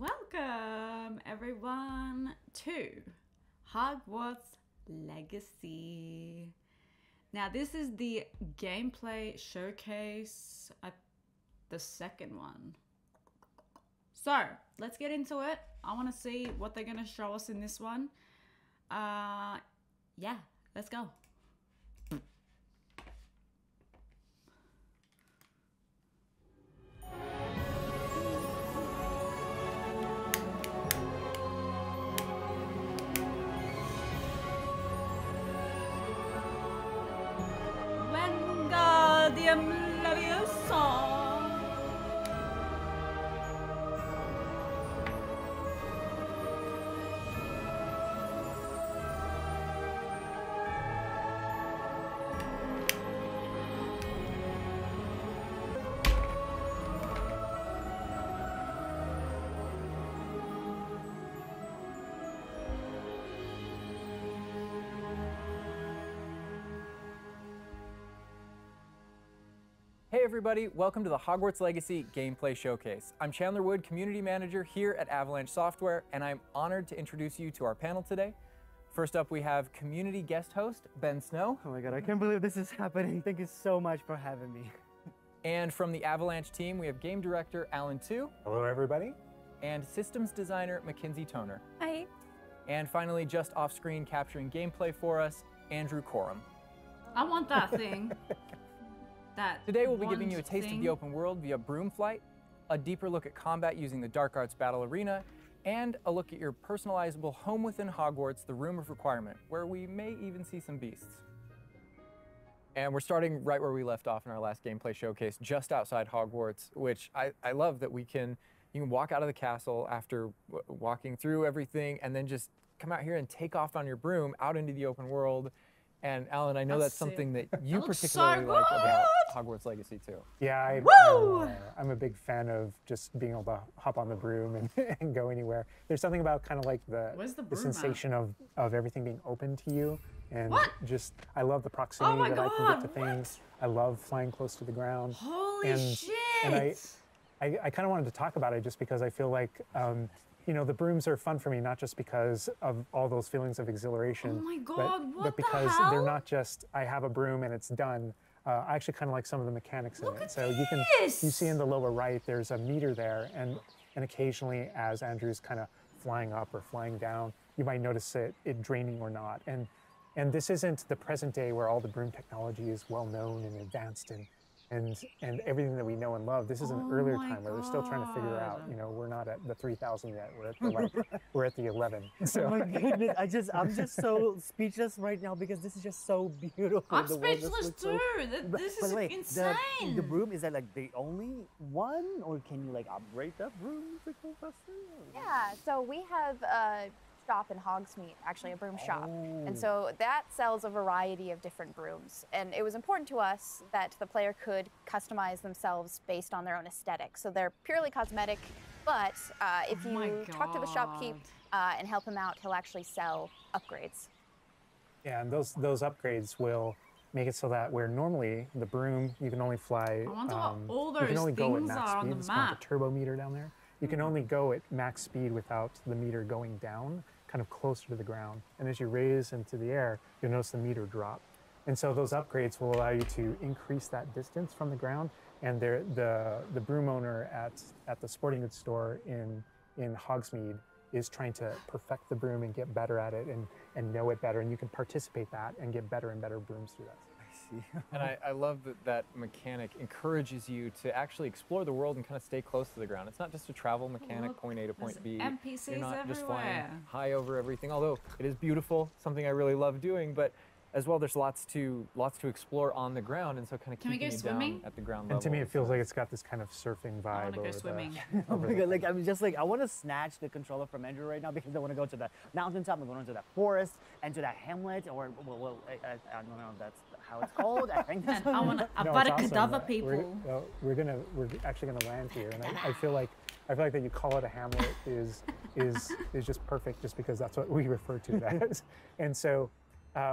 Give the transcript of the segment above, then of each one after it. Welcome everyone to Hogwarts Legacy. Now this is the gameplay showcase, the second one. So let's get into it. I want to see what they're going to show us in this one. Yeah, let's go. Hey everybody, welcome to the Hogwarts Legacy Gameplay Showcase. I'm Chandler Wood, Community Manager here at Avalanche Software, and I'm honored to introduce you to our panel today. First up, we have community guest host, Ben Snow. Oh my God, I can't believe this is happening. Thank you so much for having me. And from the Avalanche team, we have Game Director, Alan Tu. Hello everybody. And Systems Designer, Mackenzie Toner. Hi. And finally, just off-screen capturing gameplay for us, Andrew Corum. I want that thing. Today we'll be giving you a taste of the open world via broom flight, a deeper look at combat using the Dark Arts Battle Arena, and a look at your personalizable home within Hogwarts, the Room of Requirement, where we may even see some beasts. And we're starting right where we left off in our last gameplay showcase, just outside Hogwarts, which I love that we can, you can walk out of the castle after walking through everything and then just come out here and take off on your broom out into the open world. And Alan, I know that's something that you particularly like about Hogwarts Legacy too. Yeah, I'm a big fan of just being able to hop on the broom and go anywhere. There's something about kind of like the sensation of everything being open to you. And just, I love the proximity that I can get to things. I love flying close to the ground. Holy shit! And I kind of wanted to talk about it just because I feel like, you know, the brooms are fun for me, not just because of all those feelings of exhilaration, but because they're not just, I have a broom and it's done. I actually kind of like some of the mechanics in it. So you see in the lower right, there's a meter there. And occasionally as Andrew's kind of flying up or flying down, you might notice it draining or not. And this isn't the present day where all the broom technology is well known and advanced and everything that we know and love. This is an earlier time where they're still trying to figure out, you know, we're not at the 3,000 yet, we're at the, like, we're at the 11. So. Oh my goodness, I'm just so speechless right now because this is just so beautiful. I'm speechless too, this is insane. The broom, is that like the only one, or can you like upgrade that broom? Yeah, so we have shop in Hogsmeade, actually a broom shop. And so that sells a variety of different brooms. And it was important to us that the player could customize themselves based on their own aesthetic. So they're purely cosmetic, but if you talk to the shopkeep and help him out, he'll actually sell upgrades. Yeah, and those upgrades will make it so that where normally the broom, you can only fly, you can only go at max speed. It's called the turbo meter down there. You can only go at max speed without the meter going down, kind of closer to the ground. And as you raise into the air, you'll notice the meter drop. And so those upgrades will allow you to increase that distance from the ground. And the broom owner at the sporting goods store in Hogsmeade is trying to perfect the broom and get better at it and know it better. And you can participate that and get better and better brooms through that. And I love that mechanic encourages you to actually explore the world and kind of stay close to the ground. It's not just a travel mechanic, point A to point B. NPCs everywhere. You're not just flying high over everything, although it is beautiful, something I really love doing, but as well, there's lots to explore on the ground, and so kind of keeping you down at the ground level. And to me, it feels like it's got this kind of surfing vibe. I want to go swimming. Oh my God, like, I'm just like, I want to snatch the controller from Andrew right now because I want to go to the mountaintop and go into that forest and to that hamlet, or well I don't know if that's how it's called. I think that's I want to Avada Kedavra people. We're actually gonna land here, and I feel like that you call it a hamlet is just perfect, just because that's what we refer to it as. And so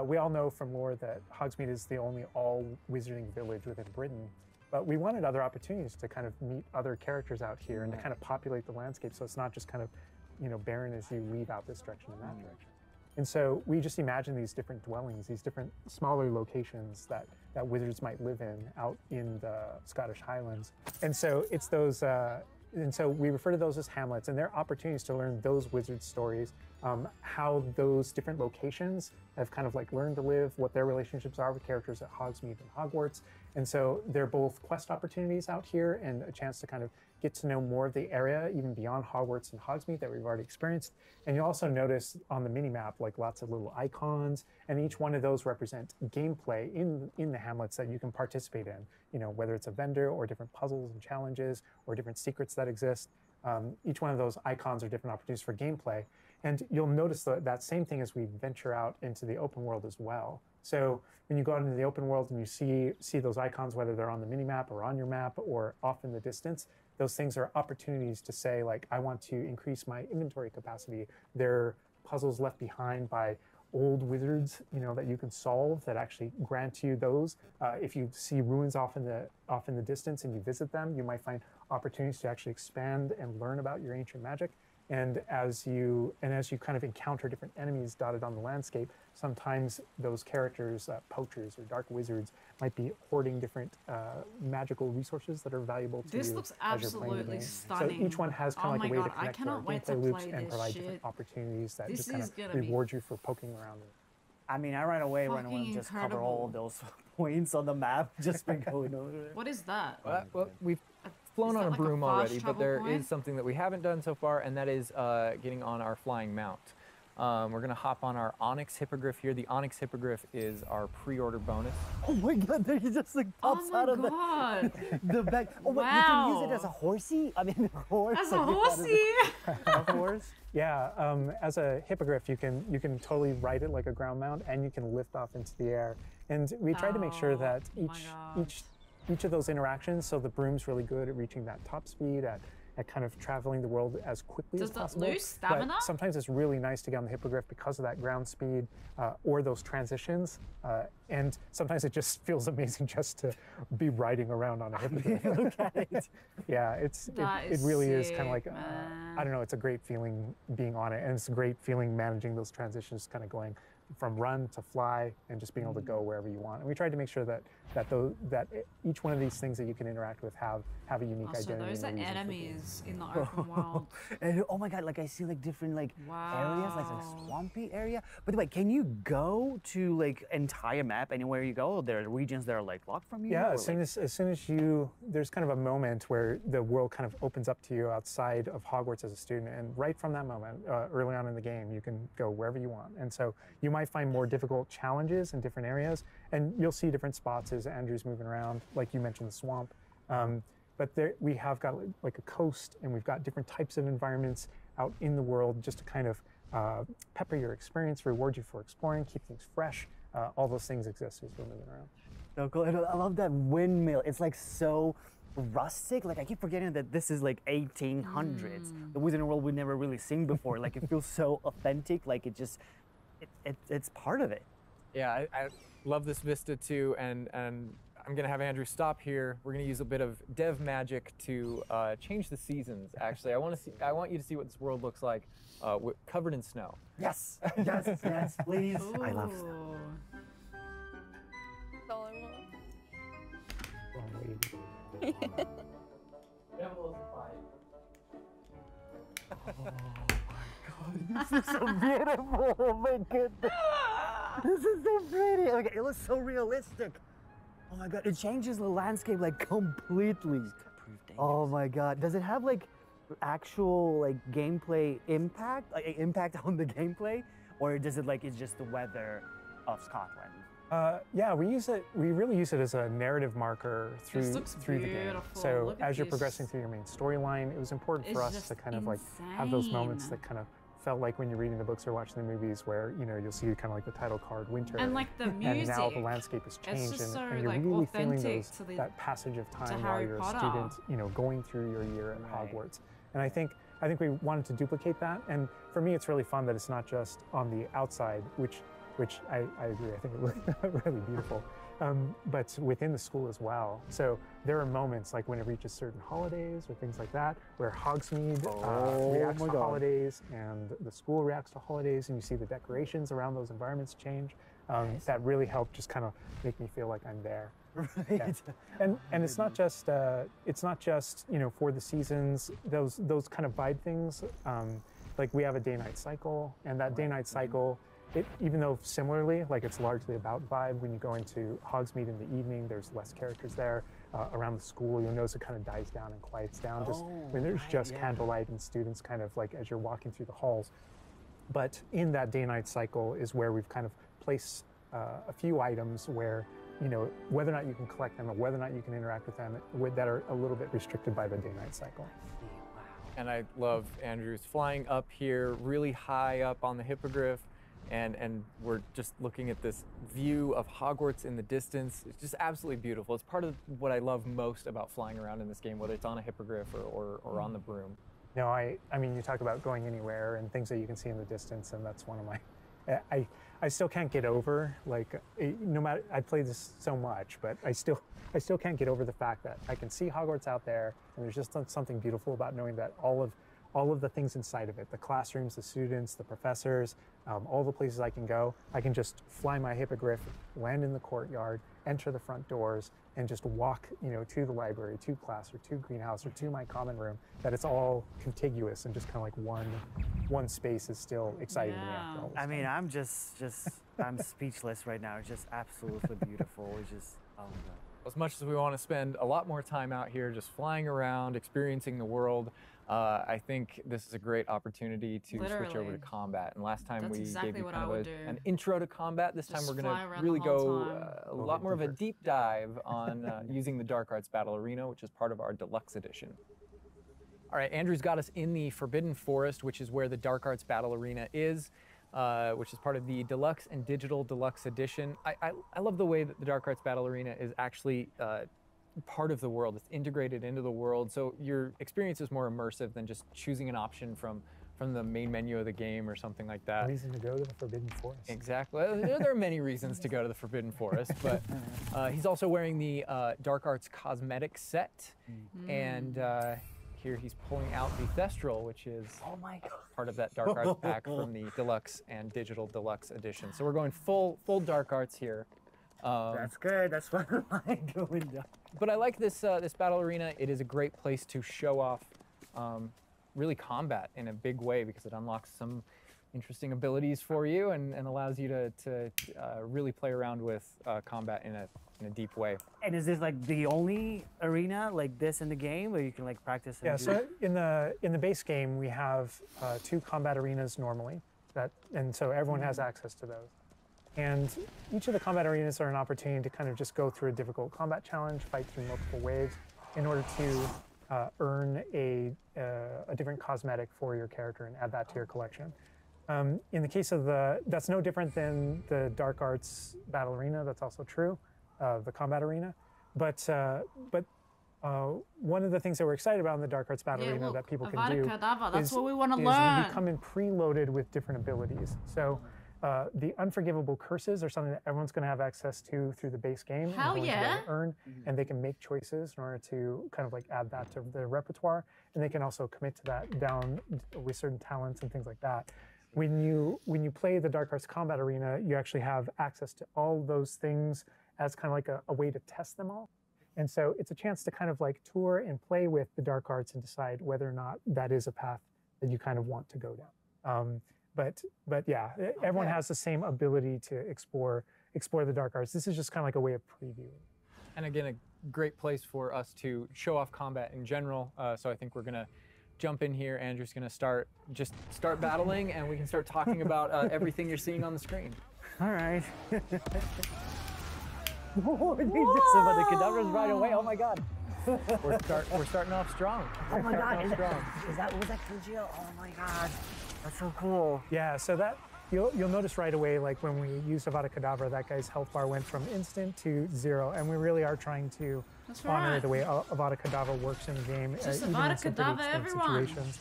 we all know from lore that Hogsmeade is the only all-wizarding village within Britain, but we wanted other opportunities to kind of meet other characters out here and to kind of populate the landscape, so it's not just kind of, you know, barren as you leave out this direction and that direction. And so we just imagine these different dwellings, these different smaller locations that wizards might live in out in the Scottish Highlands. And so it's those. And so we refer to those as hamlets, and they're opportunities to learn those wizard stories, how those different locations have kind of like learned to live, what their relationships are with characters at Hogsmeade and Hogwarts. And so they're both quest opportunities out here and a chance to kind of get to know more of the area, even beyond Hogwarts and Hogsmeade that we've already experienced. And you'll also notice on the mini-map, like, lots of little icons, and each one of those represents gameplay in the hamlets that you can participate in, you know, whether it's a vendor or different puzzles and challenges or different secrets that exist. Each one of those icons are different opportunities for gameplay. And you'll notice that same thing as we venture out into the open world as well. So when you go out into the open world and you see those icons, whether they're on the mini-map or on your map or off in the distance, those things are opportunities to say, like, I want to increase my inventory capacity. There are puzzles left behind by old wizards, you know, that you can solve that actually grant you those. If you see ruins off in the distance and you visit them, you might find opportunities to actually expand and learn about your ancient magic. And as you kind of encounter different enemies dotted on the landscape, sometimes those characters, poachers or dark wizards, might be hoarding different magical resources that are valuable to you. This looks absolutely stunning. So each one has kind of like a way to connect to our gameplay loops and provide different opportunities that just kind of reward you for poking around. I mean, I right away went and just cover all of those points on the map. Just been going over it. What is that? Well, we've flown on a broom already, but there is something that we haven't done so far, and that is getting on our flying mount. We're going to hop on our Onyx Hippogriff here. The Onyx Hippogriff is our pre-order bonus. Oh my God, there he just like pops out of the back. Oh, wow. Wait, you can use it as a horsey? I mean, horse. As a horsey? A horse? Yeah, as a hippogriff, you can totally ride it like a ground mount, and you can lift off into the air. And we try to make sure that each of those interactions, so the broom's really good at reaching that top speed, at kind of traveling the world as quickly as possible. Does that lose stamina? But sometimes it's really nice to get on the hippogriff because of that ground speed or those transitions. And sometimes it just feels amazing just to be riding around on a hippogriff. Yeah, it really sick, is kind of like, I don't know, it's a great feeling being on it. And it's a great feeling managing those transitions, kind of going from run to fly and just being able to go wherever you want. And we tried to make sure that each one of these things that you can interact with have a unique identity. So those are enemies in the open world. And oh my God, like I see like different like areas, like a swampy area. By the way, can you go to like entire map anywhere you go? Or there are regions that are like locked from you? Yeah, as soon as you, there's kind of a moment where the world kind of opens up to you outside of Hogwarts as a student. And right from that moment, early on in the game, you can go wherever you want. And so you might find more difficult challenges in different areas, and you'll see different spots as Andrew's moving around, like you mentioned the swamp, but there we have got like a coast, and we've got different types of environments out in the world just to kind of pepper your experience, reward you for exploring, keep things fresh. All those things exist as we're moving around. So cool. I love that windmill. It's like so rustic. Like I keep forgetting that this is like 1800s. The wizarding world we've never really seen before. Like it feels so authentic. Like it just it's part of it. Yeah, I love this vista too, and I'm gonna have Andrew stop here. We're gonna use a bit of dev magic to change the seasons. Actually, I want you to see what this world looks like covered in snow. Yes, yes, yes, please. Ooh. I love snow. That's all I want. Oh. This is so beautiful, oh my goodness. This is so pretty. Okay, it looks so realistic. Oh my God, it changes the landscape like completely. Oh my God, does it have like actual like gameplay impact, like impact on the gameplay? Or does it like, it's just the weather of Scotland. Yeah, we use it. We really use it as a narrative marker through the game. So as you're progressing through your main storyline, it was important for us to kind of like have those moments that kind of felt like when you're reading the books or watching the movies, where you know you'll see kind of like the title card, winter, and like the music. And now the landscape has changed, so and you're like really feeling those, that passage of time while you're a student, you know, going through your year at Hogwarts. And I think we wanted to duplicate that. And for me, it's really fun that it's not just on the outside, which I agree, I think it looked really beautiful, but within the school as well. So there are moments like when it reaches certain holidays or things like that, where Hogsmeade reacts to holidays and the school reacts to holidays, and you see the decorations around those environments change. That really helped just kind of make me feel like I'm there. Right. Yeah. And it's not just you know for the seasons, those kind of vibe things. Like we have a day-night cycle, and that day-night cycle. It, even though similarly, like it's largely about vibe, when you go into Hogsmeade in the evening, there's less characters there. Around the school, you'll notice it kind of dies down and quiets down. There's just candlelight and students kind of like as you're walking through the halls. But in that day-night cycle is where we've kind of placed a few items where, you know, whether or not you can collect them or whether or not you can interact with them that are a little bit restricted by the day-night cycle. And I love Andrew's flying up here, really high up on the hippogriff. And we're just looking at this view of Hogwarts in the distance. It's just absolutely beautiful. It's part of what I love most about flying around in this game, whether it's on a hippogriff or on the broom. No, I mean, you talk about going anywhere and things that you can see in the distance, and that's one of my... I still can't get over, like, no matter... I play this so much, but I still can't get over the fact that I can see Hogwarts out there, and there's just something beautiful about knowing that all of the things inside of it, the classrooms, the students, the professors, all the places I can go, I can just fly my hippogriff, land in the courtyard, enter the front doors, and just walk, you know, to the library, to class, or to greenhouse, or to my common room, that it's all contiguous and just kind of like one space is still exciting to me after all this time. I mean, I'm just I'm speechless right now. It's just absolutely beautiful. It's just, oh my God. As much as we want to spend a lot more time out here just flying around, experiencing the world, I think this is a great opportunity to switch over to combat. And last time we gave you kind of an intro to combat. This time we're going to really go a lot more of a deep dive on using the Dark Arts Battle Arena, which is part of our deluxe edition. All right, Andrew's got us in the Forbidden Forest, which is where the Dark Arts Battle Arena is. Which is part of the Deluxe and Digital Deluxe Edition. I love the way that the Dark Arts Battle Arena is actually part of the world. It's integrated into the world, so your experience is more immersive than just choosing an option from the main menu of the game or something like that. Reason to go to the Forbidden Forest. Exactly. There are many reasons to go to the Forbidden Forest, but he's also wearing the Dark Arts cosmetic set, and here he's pulling out the Thestral, which is part of that Dark Arts pack from the Deluxe and Digital Deluxe Edition. So we're going full Dark Arts here. That's good. That's what I like doing. But I like this this battle arena. It is a great place to show off really combat in a big way, because it unlocks some interesting abilities for you and allows you to really play around with combat in a deep way. And is this like the only arena like this in the game where you can like practice? And so in the base game we have 2 combat arenas normally, and so everyone has access to those. And each of the combat arenas are an opportunity to kind of just go through a difficult combat challenge, fight through multiple waves in order to earn a different cosmetic for your character and add that to your collection. In the case of that's no different than the Dark Arts Battle Arena, that's also true, the combat arena. But one of the things that we're excited about in the Dark Arts Battle Arena that people can do is what we want to learn. You come in preloaded with different abilities. So the Unforgivable Curses are something that everyone's going to have access to through the base game. And they can make choices in order to kind of like add that to their repertoire. And they can also commit to that down with certain talents and things like that. When you play the Dark Arts Combat Arena, you actually have access to all those things as kind of like a way to test them all. And so it's a chance to kind of like tour and play with the Dark Arts and decide whether or not that is a path that you kind of want to go down. But yeah, everyone has the same ability to explore the Dark Arts. This is just kind of like a way of previewing. And again, a great place for us to show off combat in general. So I think we're going to jump in here. Andrew's gonna start battling, and we can start talking about everything you're seeing on the screen. All right. Oh, they did some of the cadavers right away. Oh my God. We're starting off strong. Oh my God. Was that Kujio? Oh my God. That's so cool. Yeah. So that you'll notice right away, like when we used Avada Kedavra, that guy's health bar went from instant to zero, and we really are trying to honor the way Avada Kedavra works in the game, even in some pretty extreme situations.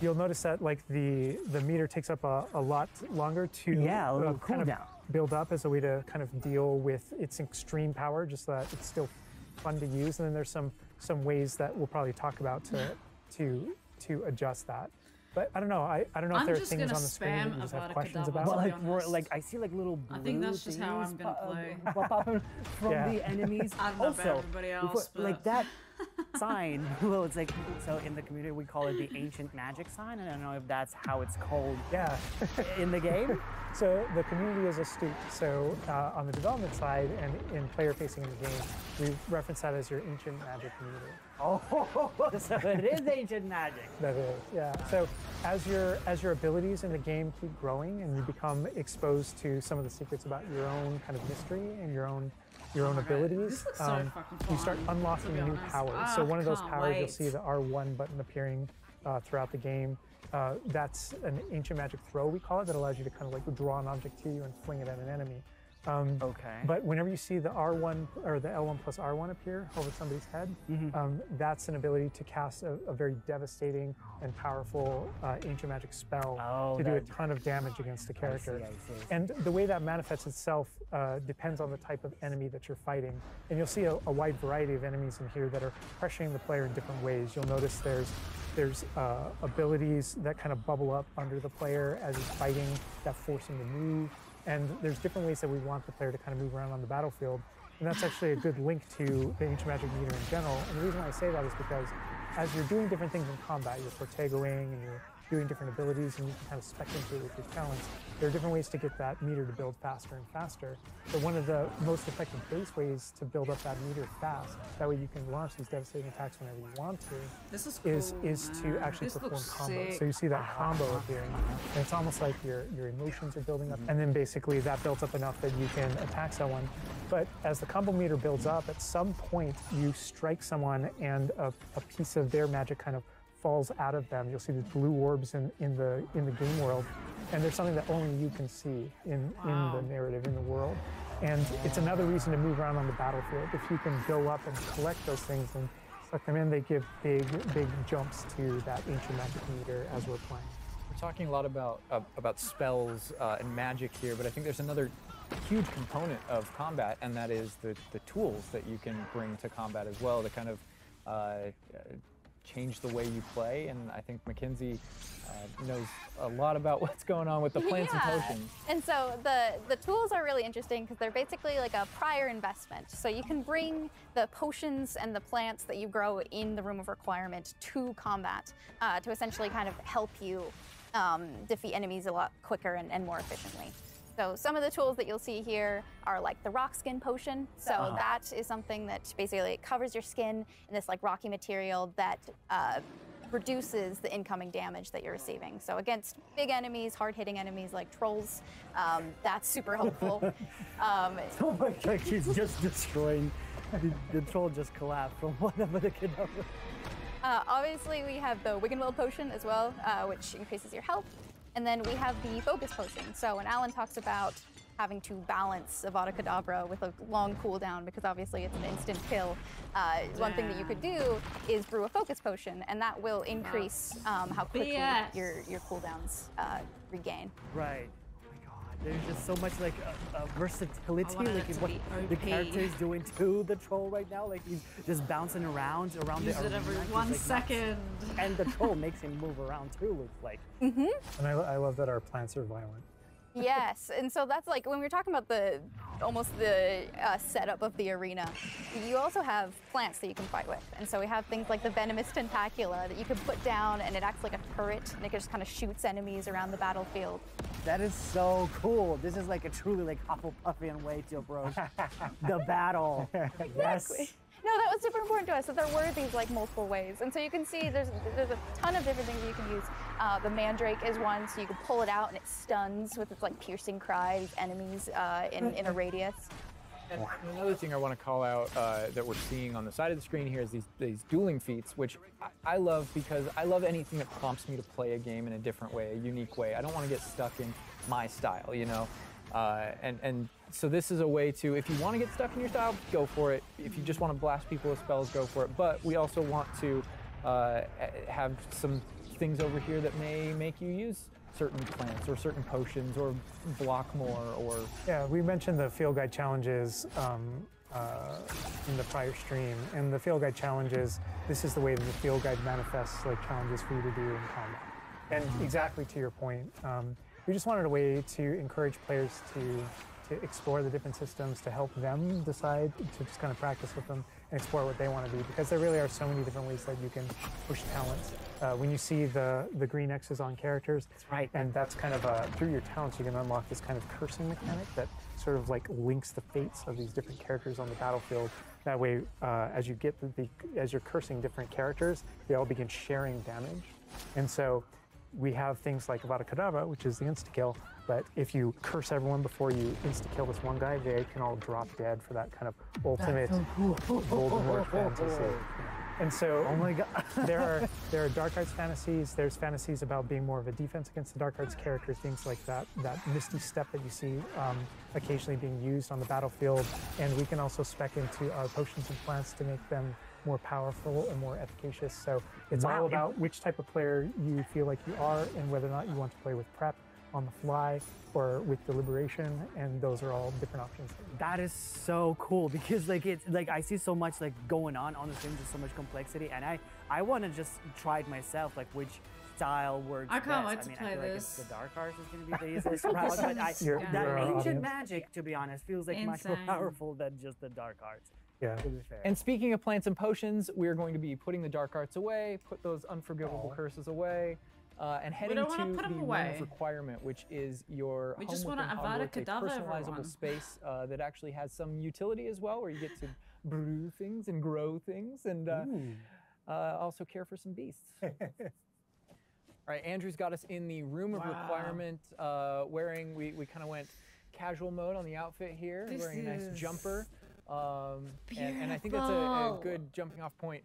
You'll notice that like the meter takes up a lot longer to kind of build up as a way to kind of deal with its extreme power, just so that it's still fun to use. And then there's some ways that we'll probably talk about to adjust that. But I don't know. I don't know if there are things on the screen that you just have questions about. Well, like I see like little blue. I think that's just how I'm gonna play. From the enemies. I don't know about everybody else, but like that sign. Well, it's like so in the community we call it the ancient magic sign. I don't know if that's how it's called. Yeah. In the game. So the community is astute. So on the development side and in player facing in the game, we reference that as your ancient magic community. Oh, so it is ancient magic. That is, yeah. So as your abilities in the game keep growing and you become exposed to some of the secrets about your own kind of mystery and your own abilities, you start unlocking new powers. So one of those powers you'll see the R1 button appearing throughout the game. That's an ancient magic throw, we call it, that allows you to kind of like draw an object to you and fling it at an enemy. Okay. But whenever you see the R1 or the L1+R1 appear over somebody's head, that's an ability to cast a very devastating and powerful ancient magic spell to do a ton of damage against the character. I see. And the way that manifests itself depends on the type of enemy that you're fighting. And you'll see a wide variety of enemies in here that are pressuring the player in different ways. You'll notice there's abilities that kind of bubble up under the player as he's fighting that force him to move. And there's different ways that we want the player to kind of move around on the battlefield. And that's actually a good link to the ancient magic meter in general. And the reason why I say that is because as you're doing different things in combat, you're fortegoing and you're doing different abilities and you can kind of spec into it with your talents, there are different ways to get that meter to build faster and faster. But one of the most effective base ways to build up that meter fast, that way you can launch these devastating attacks whenever you want to, is to actually perform combos. So you see that combo appearing, and it's almost like your emotions are building up, and then basically that builds up enough that you can attack someone. But as the combo meter builds up, at some point you strike someone and a piece of their magic kind of falls out of them. You'll see these blue orbs in the game world, and there's something that only you can see in the narrative, in the world. And it's another reason to move around on the battlefield. If you can go up and collect those things and suck them in, they give big jumps to that ancient magic meter as we're playing. We're talking a lot about spells and magic here, but I think there's another huge component of combat, and that is the tools that you can bring to combat as well, to kind of change the way you play. And I think Mackenzie knows a lot about what's going on with the plants and potions. And so the tools are really interesting because they're basically like a prior investment. So you can bring the potions and the plants that you grow in the Room of Requirement to combat to essentially kind of help you defeat enemies a lot quicker and more efficiently. So some of the tools that you'll see here are like the rock skin potion. So that is something that basically it covers your skin in this like rocky material that reduces the incoming damage that you're receiving. So against big enemies, hard-hitting enemies like trolls, that's super helpful. Oh my God, she's just destroying. The troll just collapsed from whatever the kid. Obviously, we have the Wiggenwild potion as well, which increases your health. And then we have the focus potion. So when Alan talks about having to balance Avada Kedavra with a long cooldown, because obviously it's an instant kill, one thing that you could do is brew a focus potion, and that will increase how quickly your cooldowns regain. Right. There's just so much like versatility, like what the character is doing to the troll right now. Like he's just bouncing around the arena. Every one like, second. And the troll makes him move around too. It's like. And I love that our plants are violent. Yes, and so that's like when we're talking about almost the setup of the arena. You also have plants that you can fight with, and so we have things like the venomous tentacula that you can put down, and it acts like a turret, and it just kind of shoots enemies around the battlefield. That is so cool. This is like a truly like Hufflepuffian way to approach the battle. Exactly. Yes. No, that was super important to us, that there were these like multiple ways. And so you can see there's a ton of different things you can use. The Mandrake is one, so you can pull it out and it stuns with its like piercing cry, these enemies in a radius. And another thing I want to call out that we're seeing on the side of the screen here is these dueling feats, which I love because I love anything that prompts me to play a game in a different way, a unique way. I don't want to get stuck in my style, you know? And so this is a way to, if you want to get stuck in your style, go for it. If you just want to blast people with spells, go for it. But we also want to have some things over here that may make you use certain plants or certain potions or block more or... Yeah, we mentioned the field guide challenges in the prior stream. And the field guide challenges, this is the way that the field guide manifests like challenges for you to do in combat. And exactly to your point, we just wanted a way to encourage players to explore the different systems, to help them decide, to just kind of practice with them and explore what they want to do, because there really are so many different ways that you can push talents. When you see the green X's on characters, that's right. And that's kind of, through your talents, you can unlock this kind of cursing mechanic that sort of like links the fates of these different characters on the battlefield. That way, as you're cursing different characters, they all begin sharing damage. And so, we have things like Avada Kedavra, which is the insta-kill, but if you curse everyone before you insta-kill this one guy, they can all drop dead for that kind of ultimate Voldemort fantasy. And so, oh my God. there are Dark Arts fantasies, there's fantasies about being more of a defense against the Dark Arts characters, things like that, that misty step that you see occasionally being used on the battlefield, and we can also spec into our potions and plants to make them more powerful and more efficacious. So it's all about which type of player you feel like you are and whether or not you want to play with prep, on the fly, or with deliberation, and those are all different options. That is so cool because like it's like I see so much like going on the stream, just so much complexity, and I want to just try it myself, like which style works best. I can't wait to play this. Like the Dark Arts is going to be the easiest route, but ancient magic, to be honest, feels like much more powerful than just the Dark Arts. Yeah. And speaking of plants and potions, we're going to be putting the Dark Arts away, put those Unforgivable Curses away, and heading to the Room of Requirement, which is your personalizable space that actually has some utility as well, where you get to brew things and grow things and also care for some beasts. All right, Andrew's got us in the Room of Requirement, wearing, we kind of went casual mode on the outfit here, wearing a nice jumper. And I think that's a good jumping off point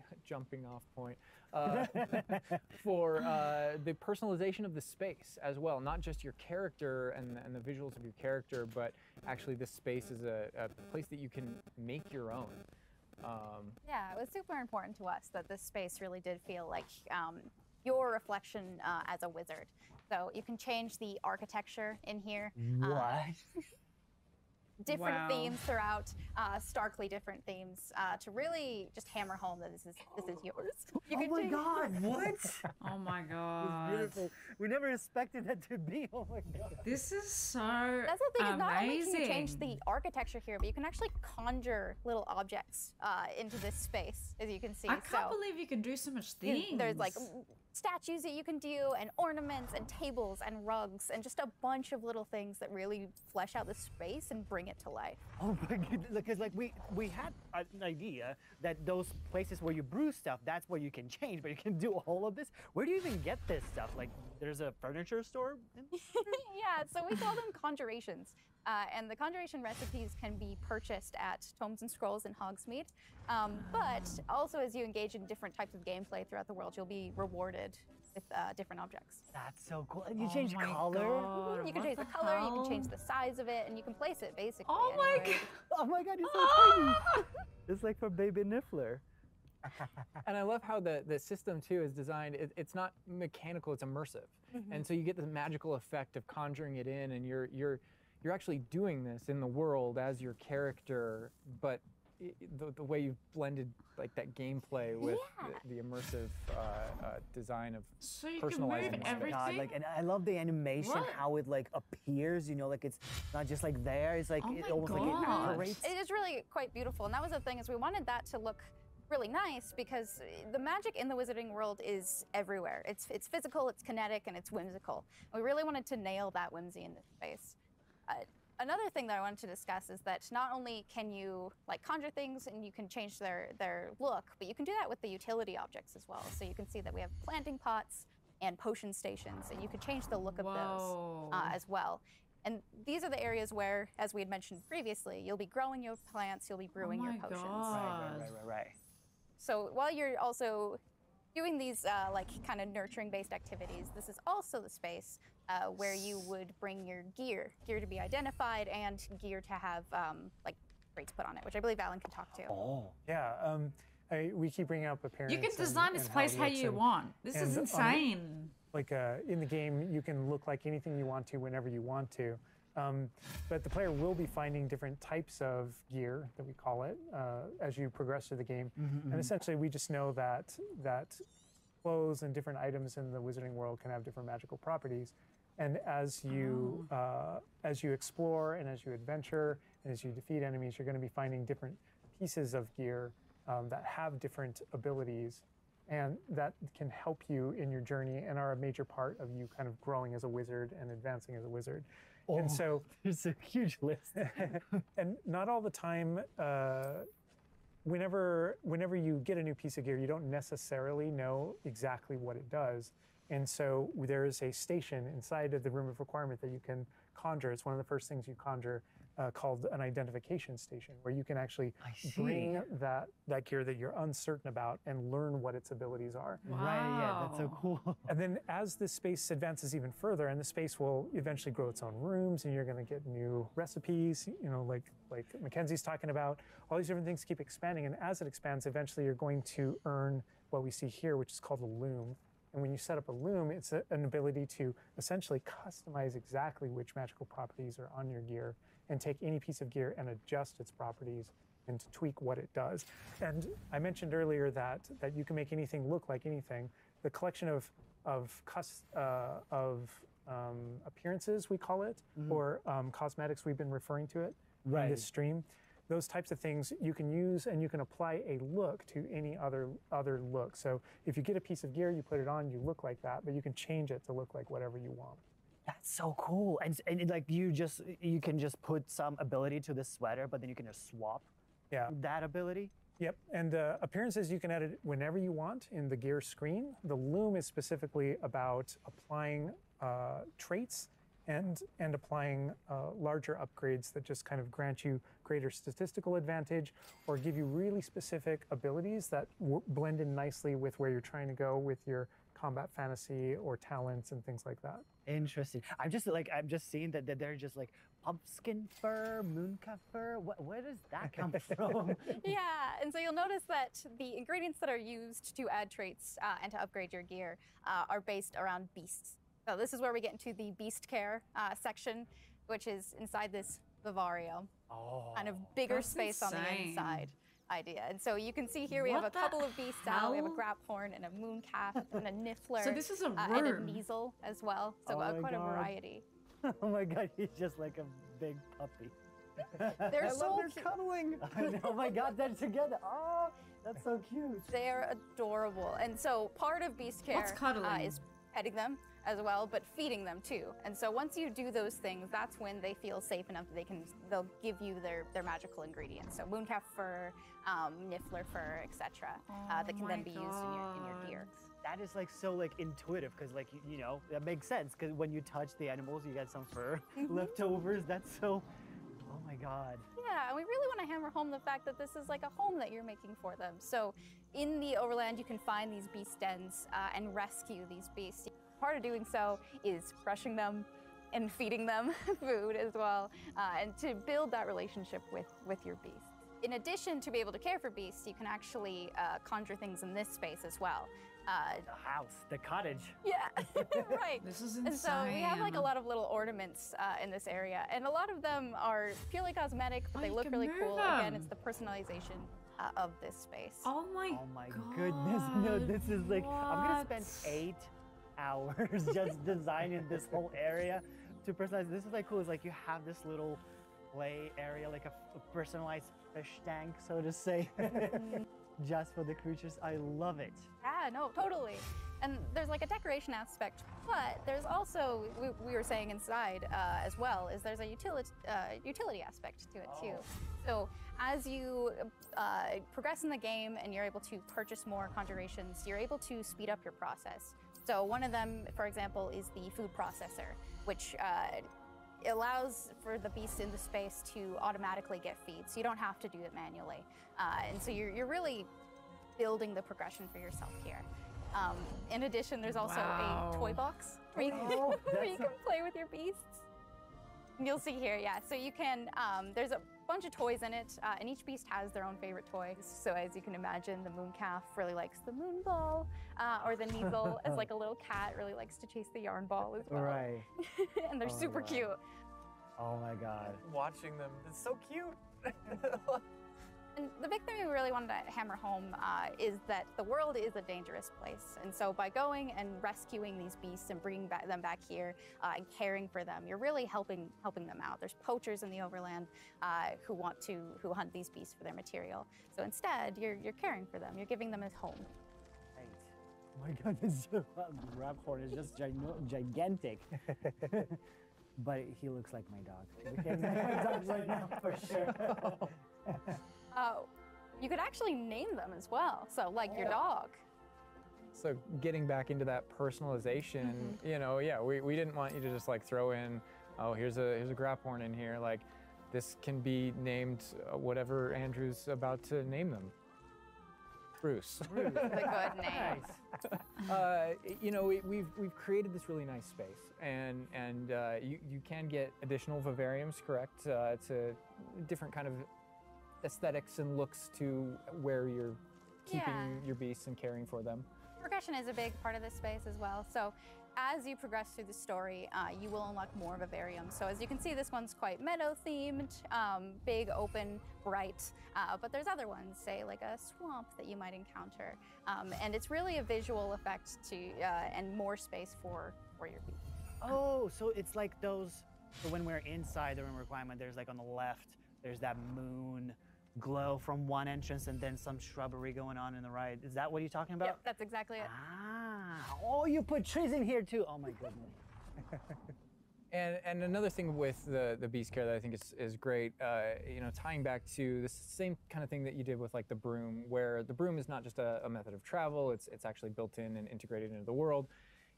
for the personalization of the space as well, not just your character and the visuals of your character, but actually this space is a place that you can make your own. Yeah, it was super important to us that this space really did feel like your reflection as a wizard. So you can change the architecture in here. What? Different themes throughout, starkly different themes, to really just hammer home that this is yours. Oh my God! What? Oh my God! It's beautiful. We never expected that to be. Oh my God! This is so amazing. That's the thing. Is not only can you change the architecture here, but you can actually conjure little objects into this space, as you can see. I can't believe you can do so much things. There's like statues that you can do, and ornaments, and tables, and rugs, and just a bunch of little things that really flesh out the space and bring it to life. Oh my goodness, because like we had an idea that those places where you brew stuff, that's where you can change, but you can do all of this? Where do you even get this stuff? Like, there's a furniture store? Yeah, so we call them conjurations. And the conjuration recipes can be purchased at Tomes and Scrolls in Hogsmeade. But also, as you engage in different types of gameplay throughout the world, you'll be rewarded with different objects. That's so cool. And you change color? God, you can change the color, you can change the size of it, and you can place it basically. Oh my God. Oh my God, you're so tiny. It's like for baby Niffler. And I love how the system, too, is designed. It's not mechanical, it's immersive. Mm-hmm. And so you get this magical effect of conjuring it in, and you're actually doing this in the world as your character, but the way you've blended like that gameplay with the immersive design of personalizing everything. God, like, and I love the animation, how it like appears, you know, like it's not just like there, it's like it almost operates. It is really quite beautiful, and that was the thing, is we wanted that to look really nice because the magic in the wizarding world is everywhere. It's physical, it's kinetic, and it's whimsical. We really wanted to nail that whimsy in this space. Another thing that I wanted to discuss is that not only can you like conjure things and you can change their look, but you can do that with the utility objects as well. So you can see that we have planting pots and potion stations, and you can change the look of those as well. And these are the areas where, as we had mentioned previously, you'll be growing your plants, you'll be brewing your potions. Right. So while you're also doing these like kind of nurturing-based activities, this is also the space where you would bring your gear to be identified and gear to have like traits put on it, which I believe Alan can talk to. Oh, yeah. We keep bringing up appearance. You can design this place how you want. This is insane. Like in the game, you can look like anything you want to whenever you want to. But the player will be finding different types of gear, that we call it, as you progress through the game. Mm-hmm. And essentially, we just know that clothes and different items in the wizarding world can have different magical properties. And as you explore and as you adventure and as you defeat enemies, you're going to be finding different pieces of gear that have different abilities. And that can help you in your journey and are a major part of you kind of growing as a wizard and advancing as a wizard. Oh, and so there's a huge list. And not all the time, whenever you get a new piece of gear, you don't necessarily know exactly what it does. And so there is a station inside of the Room of Requirement that you can conjure. It's one of the first things you conjure, called an identification station, where you can actually bring that gear that you're uncertain about and learn what its abilities are. Wow. Right, yeah, that's so cool. And then as this space advances even further, and the space will eventually grow its own rooms, and you're gonna get new recipes, you know, like Mackenzie's talking about, all these different things keep expanding, and as it expands, eventually you're going to earn what we see here, which is called a loom. And when you set up a loom, it's an ability to essentially customize exactly which magical properties are on your gear and take any piece of gear and adjust its properties and to tweak what it does. And I mentioned earlier that you can make anything look like anything. The collection of appearances, we call it, or cosmetics, we've been referring to it in this stream. Those types of things you can use, and you can apply a look to any other look. So if you get a piece of gear, you put it on, you look like that, but you can change it to look like whatever you want. That's so cool. And like you can just put some ability to this sweater, but then you can just swap that ability? Yep, and appearances you can edit whenever you want in the gear screen. The loom is specifically about applying traits and applying larger upgrades that just kind of grant you greater statistical advantage or give you really specific abilities that blend in nicely with where you're trying to go with your combat fantasy or talents and things like that. Interesting. I'm just seeing that they're just like pumpkin fur, mooncalf fur. Where does that come from? Yeah, and so you'll notice that the ingredients that are used to add traits and to upgrade your gear are based around beasts. So this is where we get into the beast care section, which is inside this vivario, kind of bigger space on the inside idea. And so you can see here we have a couple of beasts out. We have a graphorn and a mooncalf and a Niffler. So this is a and a measle as well. So quite a variety. Oh my God, he's just like a big puppy. They're they're cuddling. Oh my God, they're together. Oh, that's so cute. They're adorable. And so part of beast care is petting them as well, but feeding them too. And so once you do those things, that's when they feel safe enough that they'll give you their magical ingredients. So mooncalf fur, Niffler fur, etc. That can then be used in your gear. That is like so like intuitive, because like you know that makes sense, because when you touch the animals, you get some fur leftovers. That's so. Oh my God. Yeah, and we really want to hammer home the fact that this is like a home that you're making for them. So in the Overland, you can find these beast dens and rescue these beasts. Part of doing so is crushing them and feeding them food as well, and to build that relationship with your beast. In addition to be able to care for beasts, you can actually conjure things in this space as well. The house, the cottage. Yeah, right. This is insane. And so we have like a lot of little ornaments in this area, and a lot of them are purely cosmetic, but they look really cool. Again, it's the personalization of this space. Oh my goodness! No, this is like I'm gonna spend 8 hours just designing this whole area to personalize. This is like cool. It's like you have this little play area, like a personalized fish tank, so to say. Just for the creatures. I love it. Yeah, no, totally. And there's like a decoration aspect, but there's also, we were saying inside as well, is there's a utility aspect to it too. So as you progress in the game and you're able to purchase more conjurations, you're able to speed up your process. So one of them, for example, is the food processor, which allows for the beasts in the space to automatically get feed, so you don't have to do it manually. And so you're really building the progression for yourself here. In addition, there's also a toy box where you can, where you can play with your beasts. You'll see here, yeah. So you can, there's a bunch of toys in it, and each beast has their own favorite toy. So as you can imagine, the mooncalf really likes the moon ball, or the needle as like a little cat really likes to chase the yarn ball as well. Right. And they're super cute. Oh my God. Watching them, it's so cute. And the big thing we really wanted to hammer home is that the world is a dangerous place. And so by going and rescuing these beasts and bringing them back here and caring for them, you're really helping them out. There's poachers in the overland who hunt these beasts for their material. So instead, you're caring for them. You're giving them a home. Right. Oh my God, this graphorn is just gigantic. But he looks like my dog. My dog's like now for sure. You could actually name them as well, so like your dog. So getting back into that personalization, you know, yeah, we didn't want you to just like throw in, oh, here's a graphorn in here, like this can be named whatever Andrew's about to name them. Bruce. Bruce. That's a good name. Nice. You know, we've created this really nice space, and you can get additional vivariums, correct? It's a different kind of aesthetics and looks to where you're keeping your beasts and caring for them. Progression is a big part of this space as well. So as you progress through the story, you will unlock more of a vivarium. So as you can see, this one's quite meadow-themed, big, open, bright. But there's other ones, say like a swamp that you might encounter. And it's really a visual effect to and more space for your beasts. Oh, so it's like those, so when we're inside the Room of Requirement, there's like on the left, there's that moon glow from one entrance and then some shrubbery going on in the right. Is that what you're talking about? Yep, that's exactly it. Ah, oh, you put trees in here too. Oh my goodness. And another thing with the beast care that I think is great, you know, tying back to the same kind of thing that you did with like the broom, where the broom is not just a method of travel, it's actually built in and integrated into the world.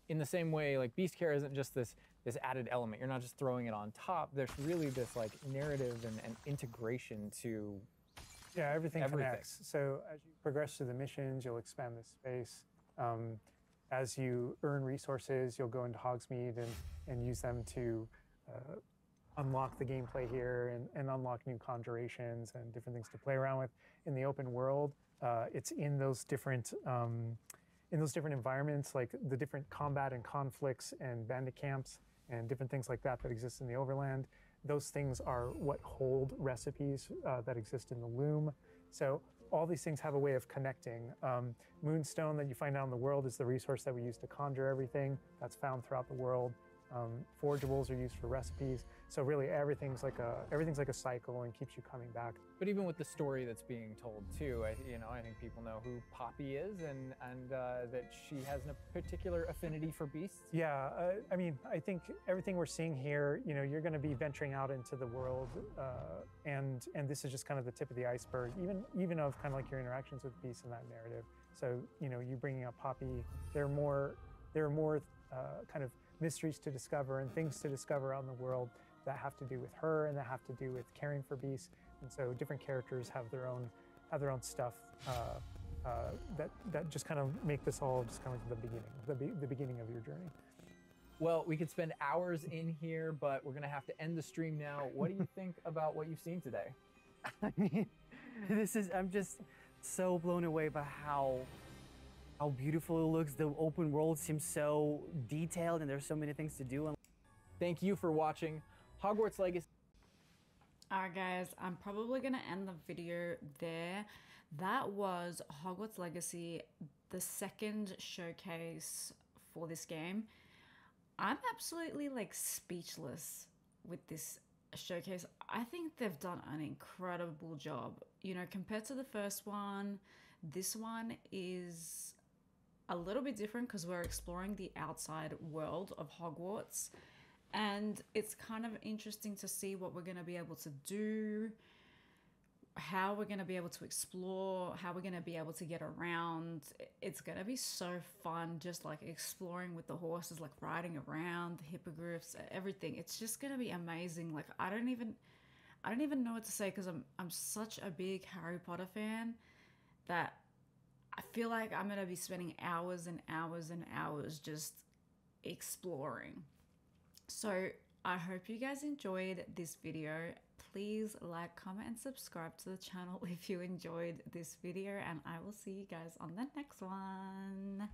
In the same way, like beast care isn't just this added element. You're not just throwing it on top. There's really this like narrative and integration to everything connects. So as you progress through the missions, you'll expand the space. As you earn resources, you'll go into Hogsmeade and use them to unlock the gameplay here and unlock new conjurations and different things to play around with. In the open world, it's in those different environments, like the different combat and conflicts and bandit camps and different things like that that exist in the overland. Those things are what hold recipes that exist in the loom. So all these things have a way of connecting. Moonstone that you find out in the world is the resource that we use to conjure everything. That's found throughout the world. Forgeables are used for recipes. So really everything's like a cycle and keeps you coming back. But even with the story that's being told too, I think people know who Poppy is and that she has a particular affinity for beasts. Yeah, I mean, I think everything we're seeing here, you know, you're gonna be venturing out into the world and this is just kind of the tip of the iceberg, even of kind of like your interactions with beasts in that narrative. So, you know, you bringing up Poppy, there are more kind of mysteries to discover and things to discover out in the world that have to do with her and that have to do with caring for beasts. And so different characters have their own stuff that just kind of make this all just kind of the beginning of your journey. Well, we could spend hours in here, but we're going to have to end the stream now. What do you think about what you've seen today? I mean, I'm just so blown away by how beautiful it looks. The open world seems so detailed and there's so many things to do. Thank you for watching Hogwarts Legacy. All right, guys, I'm probably gonna end the video there. That was Hogwarts Legacy, the second showcase for this game. I'm absolutely like speechless with this showcase. I think they've done an incredible job. You know, compared to the first one, this one is a little bit different because we're exploring the outside world of Hogwarts, and it's kind of interesting to see what we're going to be able to do, how we're going to be able to explore, how we're going to be able to get around. It's going to be so fun, just like exploring with the horses, like riding around the hippogriffs, everything. It's just going to be amazing. Like I don't even know what to say, because I'm such a big Harry Potter fan that I feel like I'm going to be spending hours and hours and hours just exploring. So I hope you guys enjoyed this video. Please like, comment, and subscribe to the channel if you enjoyed this video, and I will see you guys on the next one.